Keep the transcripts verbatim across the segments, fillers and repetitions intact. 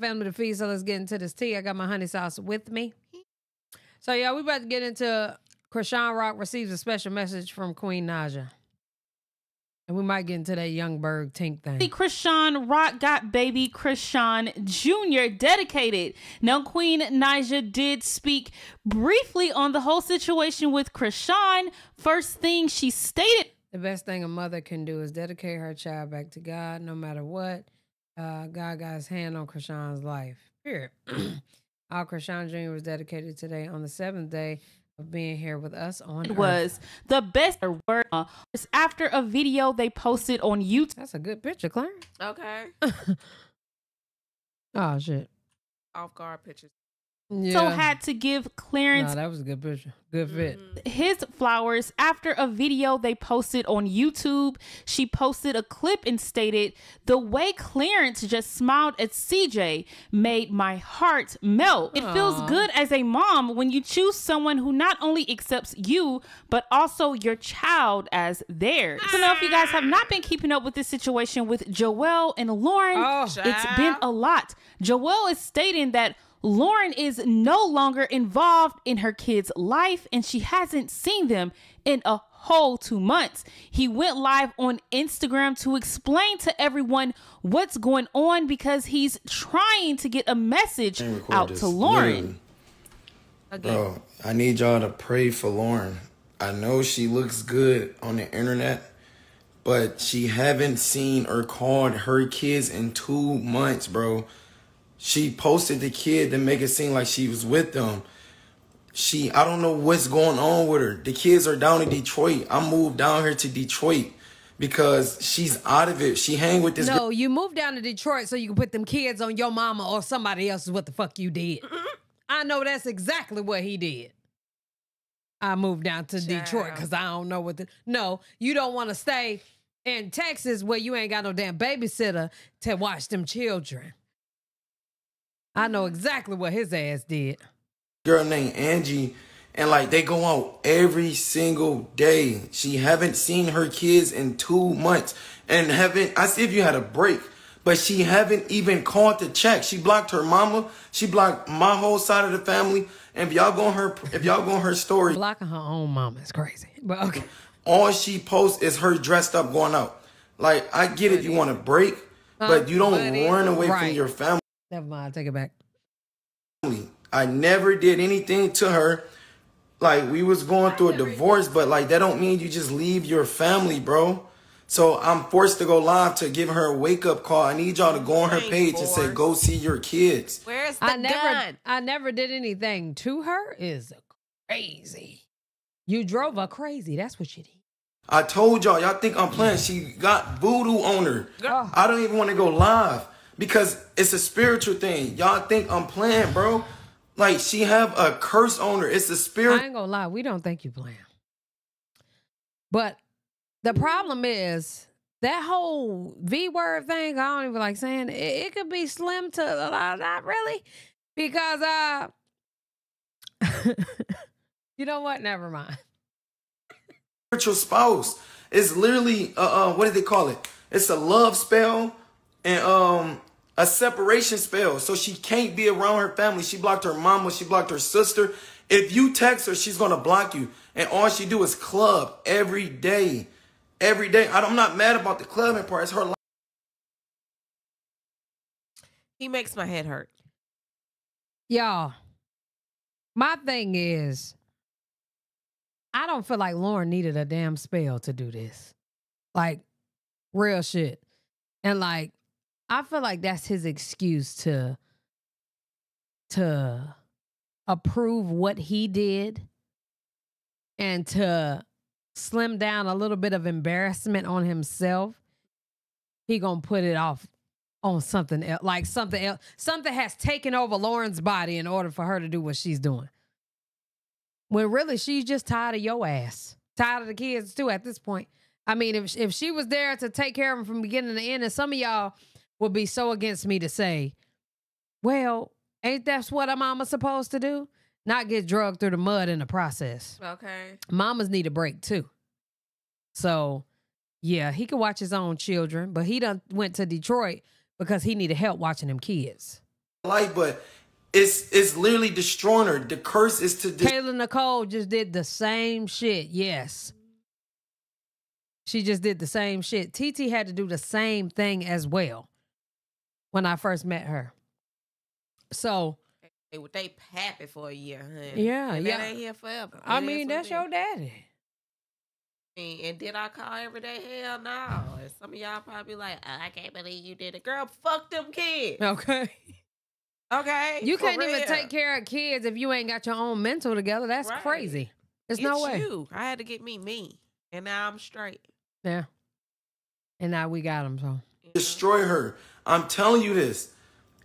family to feed, so let's get into this tea. I got my honey sauce with me. So, yeah, we about to get into Chrisean Rock receives a special message from Queen Naija. And we might get into that Youngberg Tink thing. Chrisean Rock got baby Chrisean Junior dedicated. Now, Queen Naija did speak briefly on the whole situation with Chrisean. First thing she stated. The best thing a mother can do is dedicate her child back to God, no matter what. Uh, God got his hand on Chrisean's life. Period. Our Chrisean Junior was dedicated today on the seventh day of being here with us on It Earth. Was the best word. Uh, it's after a video they posted on YouTube. That's a good picture, Clarence. Okay. Oh, shit. Off guard pictures. Yeah. So had to give Clarence. No, that was a good picture. Good fit. Mm-hmm. His flowers after a video they posted on YouTube. She posted a clip and stated, "The way Clarence just smiled at C J made my heart melt. It Aww. Feels good as a mom when you choose someone who not only accepts you, but also your child as theirs." So now if you guys have not been keeping up with this situation with Joelle and Lauren, oh, it's been a lot. Joelle is stating that Lauren is no longer involved in her kids' life and she hasn't seen them in a whole two months. He went live on Instagram to explain to everyone what's going on because he's trying to get a message out to Lauren. Again. Bro, I need y'all to pray for Lauren. I know she looks good on the internet, but she haven't seen or called her kids in two months, bro. She posted the kid to make it seem like she was with them. She, I don't know what's going on with her. The kids are down in Detroit. I moved down here to Detroit because she's out of it. She hang with this. No, girl. You moved down to Detroit so you can put them kids on your mama or somebody else is what the fuck you did. I know that's exactly what he did. I moved down to Child. Detroit because I don't know what the... No, you don't want to stay in Texas where you ain't got no damn babysitter to watch them children. I know exactly what his ass did. Girl named Angie, and like they go out every single day. She haven't seen her kids in two months, and haven't. I see if you had a break, but she haven't even called to check. She blocked her mama. She blocked my whole side of the family. And if y'all go on her, if y'all go on her story, blocking her own mama is crazy. But okay, all she posts is her dressed up going out. Like I get it, you want a break, but you don't run away from your family. Never mind, I'll take it back. I never did anything to her. Like, we was going through a divorce, but, like, that don't mean you just leave your family, bro. So I'm forced to go live to give her a wake-up call. I need y'all to go on her page and say, go see your kids. Where's the gun? I never did anything to her is crazy. You drove her crazy. That's what you did. I told y'all. Y'all think I'm playing. She got voodoo on her. Oh. I don't even want to go live. Because it's a spiritual thing. Y'all think I'm playing, bro. Like, she have a curse on her. It's a spirit. I ain't gonna lie. We don't think you playing. But the problem is, that whole V-word thing, I don't even like saying it. It could be slim to a lot. Not really. Because, uh... you know what? Never mind. Spiritual spouse is literally, uh, uh, what do they call it? It's a love spell and, um... a separation spell, so she can't be around her family. She blocked her mama. She blocked her sister. If you text her, she's going to block you. And all she do is club every day. Every day. I'm not mad about the clubbing part. It's her life. He makes my head hurt. Y'all, my thing is, I don't feel like Lauren needed a damn spell to do this. Like, real shit. And like, I feel like that's his excuse to, to approve what he did and to slim down a little bit of embarrassment on himself. He gonna put it off on something else, like something else. Something has taken over Lauren's body in order for her to do what she's doing. When really she's just tired of your ass. Tired of the kids too at this point. I mean, if, if she was there to take care of them from beginning to end, and some of y'all would be so against me to say, well, ain't that's what a mama supposed to do? Not get drugged through the mud in the process. Okay. Mamas need a break too. So, yeah, he could watch his own children, but he done went to Detroit because he needed help watching them kids. life, but it's it's literally destroying her. The curse is to Kayla Nicole just did the same shit. Yes, she just did the same shit. T T had to do the same thing as well when I first met her. So they they happy for a year, honey. Yeah, and yeah. They ain't here forever. They I mean, that's them. Your daddy. And did I call every day? Hell no. And some of y'all probably like, oh, I can't believe you did it. Girl, fuck them kids. Okay. Okay. You can't real. even take care of kids if you ain't got your own mental together. That's right. crazy. There's it's no way. You. I had to get me me. And now I'm straight. Yeah. And now we got them, so. Destroy her. I'm telling you this.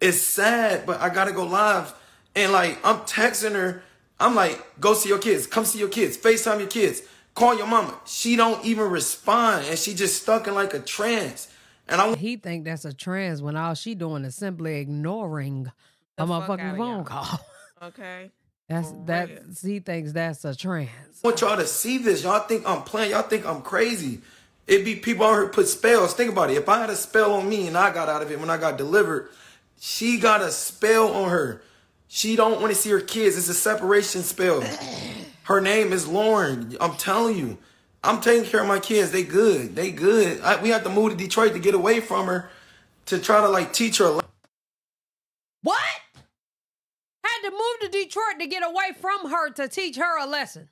It's sad, but I got to go live. And like, I'm texting her. I'm like, go see your kids. Come see your kids. FaceTime your kids. Call your mama. She don't even respond, and she just stuck in like a trance. And I he think that's a trance when all she doing is simply ignoring a motherfucking phone call. Okay, that's that. He thinks that's a trance. I want y'all to see this. Y'all think I'm playing. Y'all think I'm crazy. It be people out here put spells. Think about it. If I had a spell on me and I got out of it when I got delivered, she got a spell on her. She don't want to see her kids. It's a separation spell. Her name is Lauren. I'm telling you. I'm taking care of my kids. They good. They good. I, we had to move to Detroit to get away from her to try to, like, teach her. What? Had to move to Detroit to get away from her to teach her a lesson.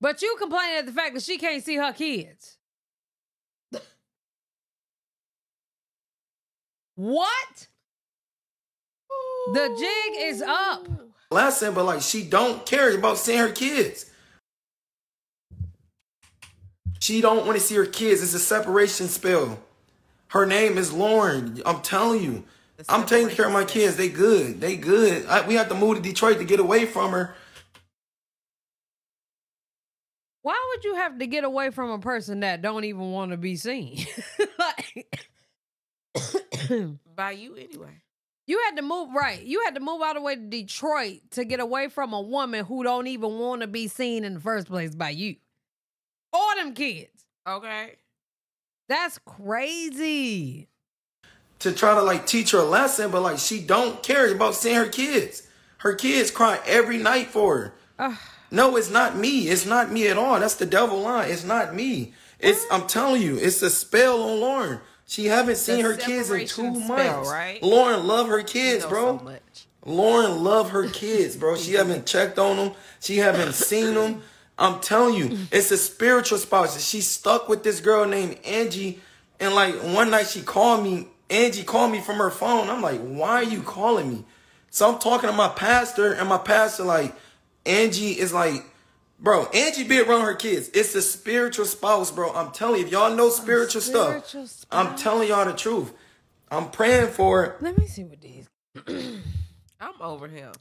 But you complaining at the fact that she can't see her kids. What? Ooh. The jig is up. Lesson, but like she don't care about seeing her kids. She don't want to see her kids. It's a separation spell. Her name is Lauren. I'm telling you. I'm taking care of my kids. They good. They good. I, we have to move to Detroit to get away from her. Why would you have to get away from a person that don't even want to be seen? Like, by you anyway. You had to move, right. You had to move all the way to Detroit to get away from a woman who don't even want to be seen in the first place by you. Or them kids. Okay. That's crazy. To try to, like, teach her a lesson, but, like, she don't care about seeing her kids. Her kids cry every night for her. Uh, no, it's not me. It's not me at all. That's the devil line. It's not me. It's what? I'm telling you, it's a spell on Lauren. She haven't seen her kids in two months. Right? Lauren love her kids, bro. So much. Lauren love her kids, bro. She haven't checked on them. She haven't seen them. I'm telling you, it's a spiritual spouse. She's stuck with this girl named Angie. And like one night she called me. Angie called me from her phone. I'm like, why are you calling me? So I'm talking to my pastor, and my pastor like, Angie is like, bro, Angie be around her kids. It's a spiritual spouse, bro. I'm telling you, if y'all know spiritual, spiritual stuff, spouse. I'm telling y'all the truth. I'm praying for it. Let me see what these. I'm over him.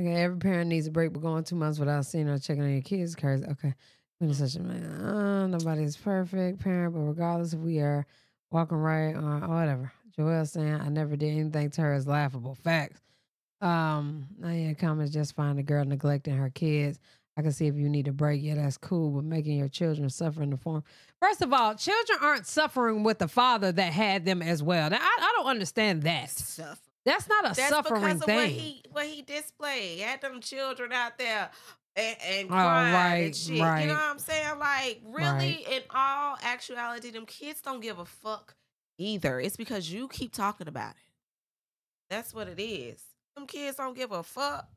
Okay, every parent needs a break, but going two months without seeing or checking on your kids, crazy. Okay, we're such a man. Uh, nobody's perfect parent, but regardless if we are walking right or whatever. Joelle saying I never did anything to her is laughable. Facts. Um, I had comments just find a girl neglecting her kids. I can see if you need a break. Yeah, that's cool. But making your children suffer in the form. First of all, children aren't suffering with the father that had them as well. Now, I, I don't understand that. Suffer. That's not a that's suffering because of thing. What he, what he displayed. He had them children out there and, and crying oh, right, and shit. Right. You know what I'm saying? Like, really, right. In all actuality, them kids don't give a fuck either. It's because you keep talking about it. That's what it is. Them kids don't give a fuck.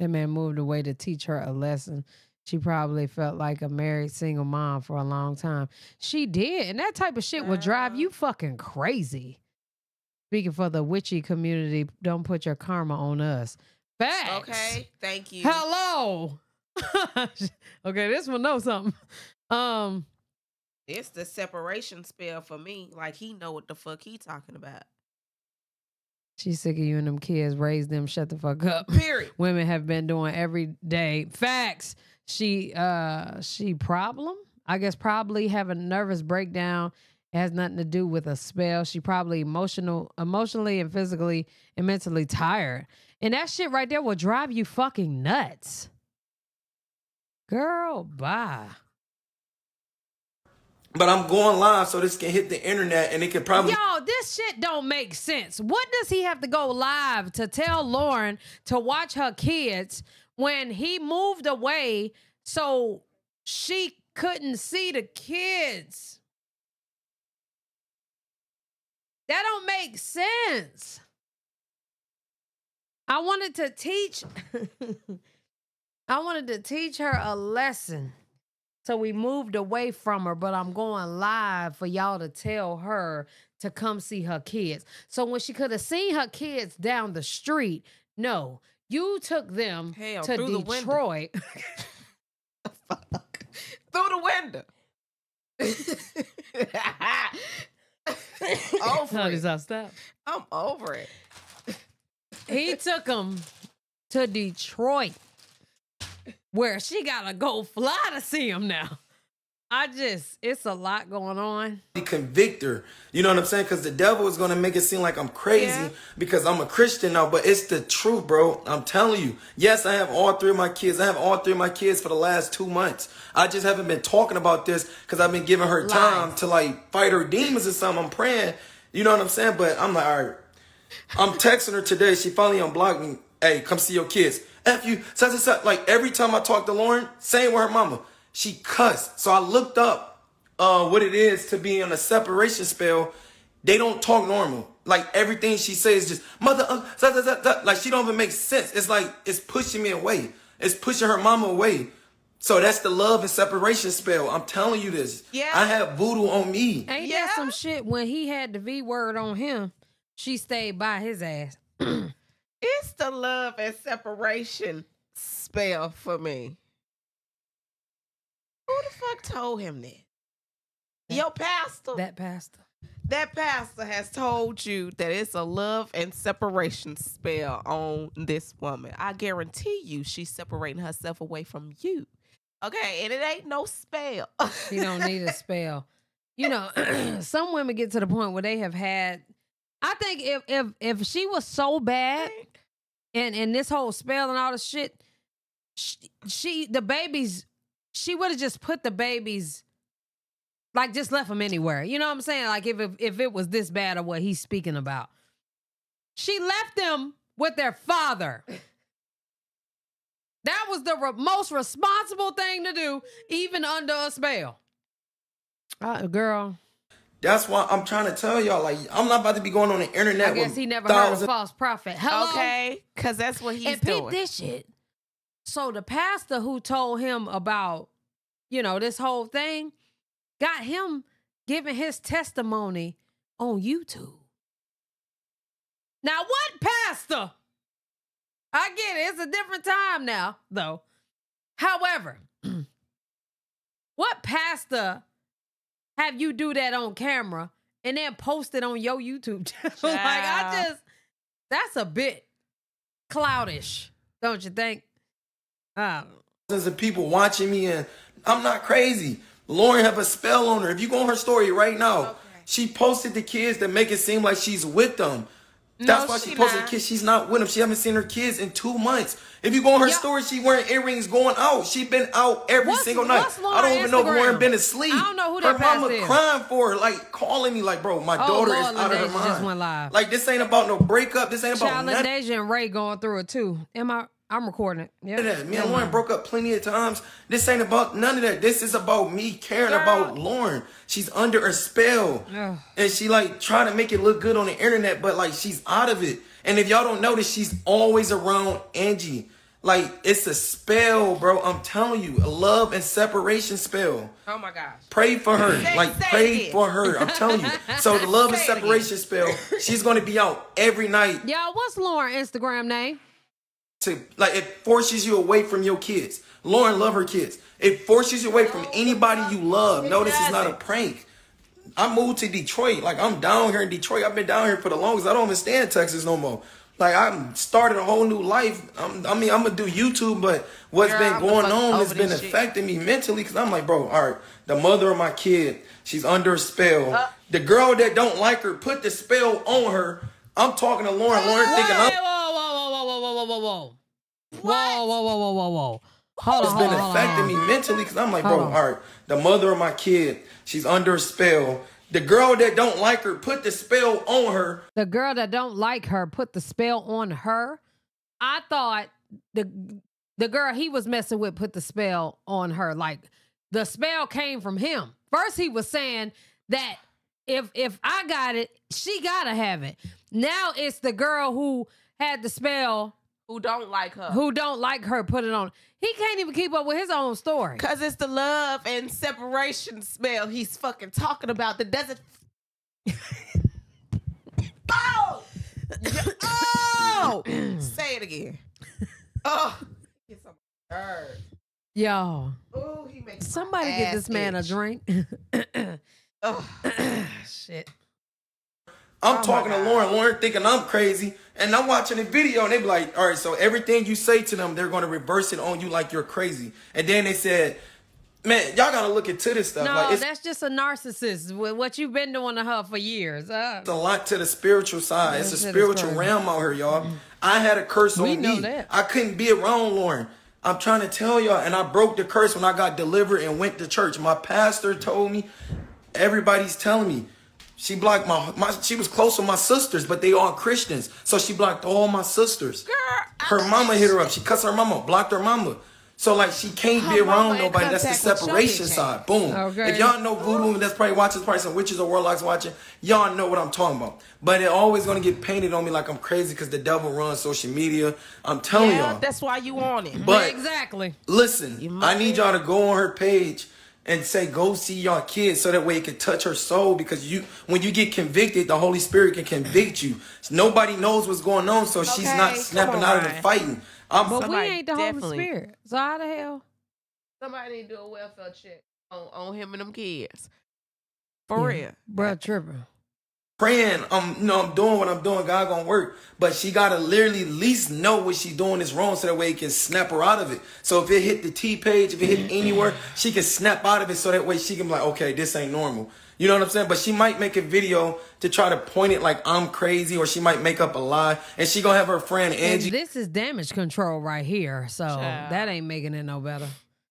That man moved away to teach her a lesson. She probably felt like a married single mom for a long time. She did. And that type of shit will drive you fucking crazy. Speaking for the witchy community, don't put your karma on us. Facts. Okay, thank you. Hello. Okay, this one knows something. Um, It's the separation spell for me. Like, he know what the fuck he talking about. She's sick of you and them kids. Raise them. Shut the fuck up. Period. Women have been doing every day. Facts. She, uh, she problem? I guess probably have a nervous breakdown. It has nothing to do with a spell. She probably emotional, emotionally and physically and mentally tired. And that shit right there will drive you fucking nuts. Girl, bye. But I'm going live so this can hit the internet and it could probably... Yo, this shit don't make sense. What does he have to go live to tell Lauren to watch her kids when he moved away so she couldn't see the kids? That don't make sense. I wanted to teach... I wanted to teach her a lesson. So we moved away from her, but I'm going live for y'all to tell her to come see her kids. So when she could have seen her kids down the street, no, you took them Hell, to Detroit. The Fuck. Through the window. over How it. I stop? I'm over it. He took them to Detroit, where she gotta go fly to see him now. I just, it's a lot going on. Convict her. You know what I'm saying? Because the devil is going to make it seem like I'm crazy yeah. because I'm a Christian now. But it's the truth, bro. I'm telling you. Yes, I have all three of my kids. I have all three of my kids for the last two months. I just haven't been talking about this because I've been giving her Lies. time to like fight her demons or something. I'm praying. You know what I'm saying? But I'm like, all right. I'm texting her today. She finally unblocked me. Hey, come see your kids. F you, such and such. Like every time I talk to Lauren, same with her mama. She cussed. So I looked up uh, what it is to be on a separation spell. They don't talk normal. Like everything she says just mother, uh, such and such. Like she don't even make sense. It's like it's pushing me away. It's pushing her mama away. So that's the love and separation spell. I'm telling you this. Yeah. I have voodoo on me. Ain't yeah. that some shit? When he had the V word on him, she stayed by his ass. It's the love and separation spell for me. Who the fuck told him that? that? Your pastor. That pastor. That pastor has told you that it's a love and separation spell on this woman. I guarantee you she's separating herself away from you. Okay, and it ain't no spell. She don't need a spell. You know, some women get to the point where they have had... I think if if if she was so bad, and and this whole spell and all the shit, she, she the babies, she would have just put the babies, like just left them anywhere. You know what I'm saying? Like if if, if it was this bad or what he's speaking about, she left them with their father. That was the re most responsible thing to do, even under a spell. Uh, girl. That's why I'm trying to tell y'all, like, I'm not about to be going on the internet. I guess with he never heard of false prophet. Hello? Okay, because that's what he's and doing. And peep this shit. So the pastor who told him about, you know, this whole thing, got him giving his testimony on YouTube. Now, what pastor? I get it. It's a different time now, though. However, what pastor... have you do that on camera and then post it on your YouTube channel? Like I just, that's a bit cloudish, don't you think? Um, There's the people watching me, and I'm not crazy. Lauren have a spell on her. If you go on her story right now, okay. she posted the kids that make it seem like she's with them. That's no, why she, she posted not. the kids. She's not with them. She haven't seen her kids in two months. If you go on her yep. story, she wearing earrings going out. She been out every what's, single night. I don't even Instagram? know if Lauren been asleep. I don't know who that Her mama is. crying for her, like calling me like, bro, my oh, daughter Lord, is out LaDaisia of her mind. Just went live. Like this ain't about no breakup. This ain't about nothing. LaDaisia and Ray going through it too. Am I? I'm recording it. Yep. Me and Lauren mind. broke up plenty of times. This ain't about none of that. This is about me caring Girl. about Lauren. She's under a spell. Ugh. And she like trying to make it look good on the internet, but like she's out of it. And if y'all don't notice, she's always around Angie. Like it's a spell, bro. I'm telling you, a love and separation spell. Oh my gosh. Pray for her. Say, like say pray it. for her. I'm telling you. So the love say and separation spell, she's gonna be out every night. Y'all, what's Lauren's Instagram name? To, like it forces you away from your kids. Lauren love her kids. It forces you away from anybody you love. No, this is not a prank. I moved to Detroit. Like I'm down here in Detroit. I've been down here for the longest. I don't even stay in Texas no more. Like I'm started a whole new life. I'm, I mean, I'm gonna do YouTube, but what's Girl, been I'm going on has been affecting shit. me mentally. Cause I'm like, bro, all right, the mother of my kid, she's under a spell. Uh, the girl that don't like her put the spell on her. I'm talking to Lauren. Lauren thinking I'm. Whoa, whoa, whoa, whoa, whoa, whoa, whoa, whoa, whoa, whoa, whoa, Hold it's on, been hold affecting on. me mentally because I'm like, hold bro, on. all right, the mother of my kid, she's under a spell. The girl that don't like her put the spell on her. The girl that don't like her put the spell on her. I thought the the girl he was messing with put the spell on her. Like the spell came from him. First he was saying that if if I got it, she gotta have it. Now it's the girl who had the spell. Who don't like her. Who don't like her, put it on. He can't even keep up with his own story. Because it's the love and separation spell he's fucking talking about that doesn't... Oh! Oh! Say it again. Oh! It's a bird. Yo. Ooh, he makes somebody get this itch. man a drink. Oh, shit. I'm oh talking to Lauren, Lauren thinking I'm crazy, and I'm watching the video, and they be like, all right, so everything you say to them, they're going to reverse it on you like you're crazy. And then they said, man, y'all got to look into this stuff. No, like, it's, that's just a narcissist, what you've been doing to her for years. Uh, it's a lot to the spiritual side. It's a spiritual realm out here, y'all. Mm-hmm. I had a curse we on know me. That. I couldn't be around Lauren. I'm trying to tell y'all, and I broke the curse when I got delivered and went to church. My pastor told me, everybody's telling me, She blocked my, my, she was close with my sisters, but they all Christians. So she blocked all my sisters. Girl, her I, mama hit her up. She cussed her mama, blocked her mama. So like she can't be around nobody. That's the separation side. Boom. Okay. If y'all know voodoo, that's probably watching, probably some witches or warlocks watching, y'all know what I'm talking about. But it always gonna get painted on me like I'm crazy because the devil runs social media. I'm telling y'all. Yeah, that's why you on it. But exactly. Listen, I need y'all to go on her page and say, go see your kids so that way it can touch her soul, because you, when you get convicted, the Holy Spirit can convict you. Nobody knows what's going on, so okay, she's not snapping out of the fighting. I'm, but we ain't the Holy Spirit. So how the hell? Somebody need to do a welfare check on, on him and them kids. For yeah. real. Bro, tripping. Praying, I'm, you know, I'm doing what I'm doing. God gonna work. But she gotta literally at least know what she's doing is wrong so that way it can snap her out of it. So if it hit the T page, if it hit anywhere, she can snap out of it so that way she can be like, okay, this ain't normal. You know what I'm saying? But she might make a video to try to point it like I'm crazy, or she might make up a lie. And she gonna have her friend Angie. And this is damage control right here. So Child. that ain't making it no better.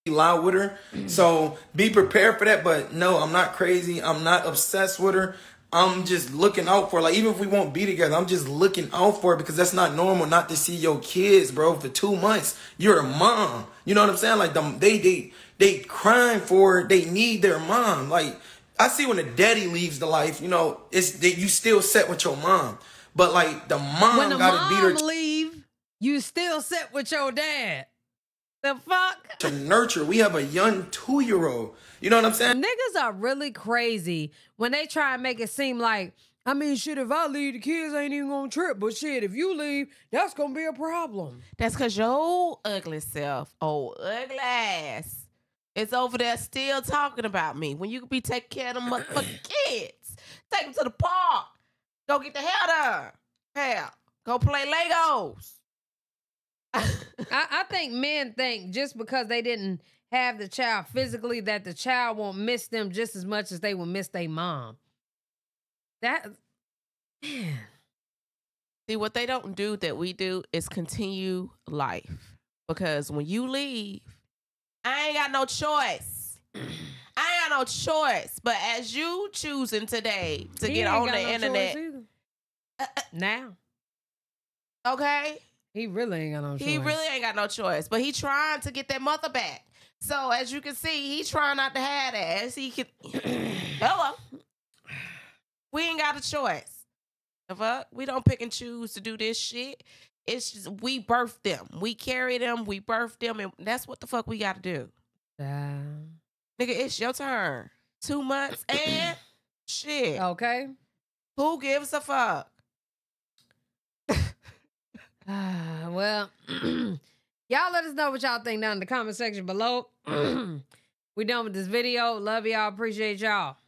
Lie with her. So be prepared for that. But no, I'm not crazy. I'm not obsessed with her. I'm just looking out for her. Like, even if we won't be together, I'm just looking out for her because that's not normal not to see your kids, bro, for two months. You're a mom. You know what I'm saying? Like, them, they, they, they crying for her. They need their mom. Like, I see when the daddy leaves the life, you know, it's that you still set with your mom. But, like, the mom when the gotta mom beat her. When the mom leave, you still set with your dad. The fuck? To nurture. We have a young two-year-old. You know what I'm saying? Niggas are really crazy when they try and make it seem like, I mean, shit, if I leave, the kids ain't even gonna trip. But shit, if you leave, that's gonna be a problem. That's because your ugly self, old ugly ass, is over there still talking about me when you could be taking care of them motherfucking kids. Take them to the park. Go get the hell done. Hell, go play Legos. I, I think men think just because they didn't have the child physically that the child won't miss them just as much as they will miss their mom. That, man. See, what they don't do that we do is continue life. Because when you leave, I ain't got no choice. I ain't got no choice. But as you choosing today to he get on the no internet. Uh, uh, now. Okay. He really ain't got no choice. He really ain't got no choice. But he trying to get that mother back. So, as you can see, he trying not to have that. As he can... Hello. We ain't got a choice. The fuck? We don't pick and choose to do this shit. It's just, we birth them. We carry them. We birth them. And that's what the fuck we got to do. Uh... Nigga, it's your turn. Two months and shit. Okay. Who gives a fuck? Uh, well, y'all let us know what y'all think down in the comment section below. We done with this video. Love y'all. Appreciate y'all.